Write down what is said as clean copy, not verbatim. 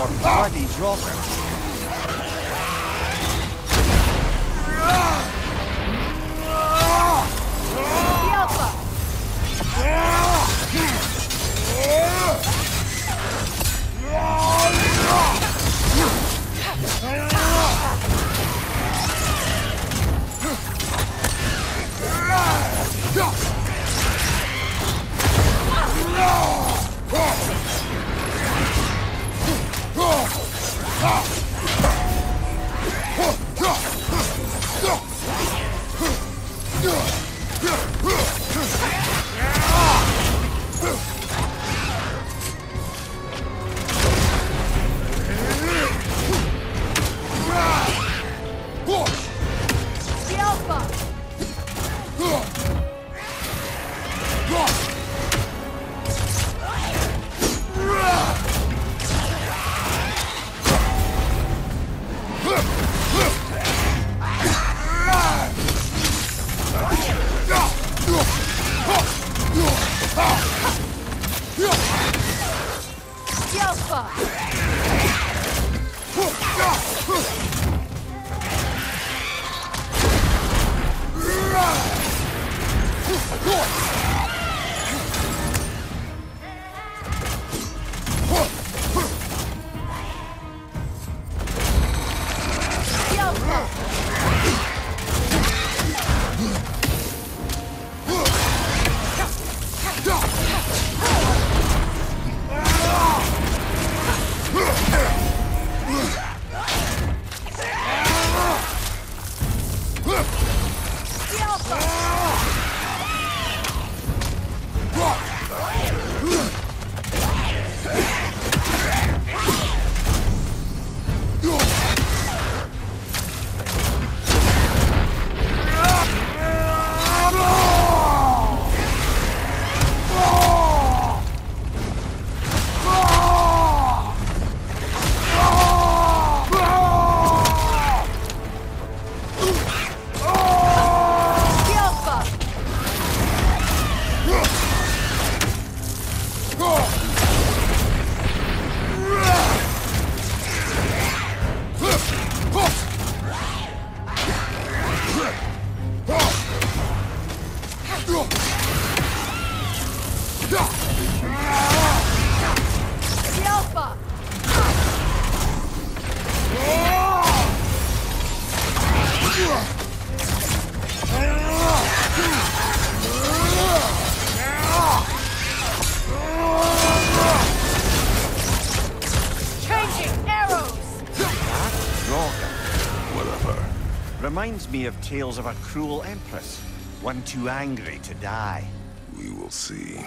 for bloody rockets. Reminds me of tales of a cruel empress, one too angry to die. We will see.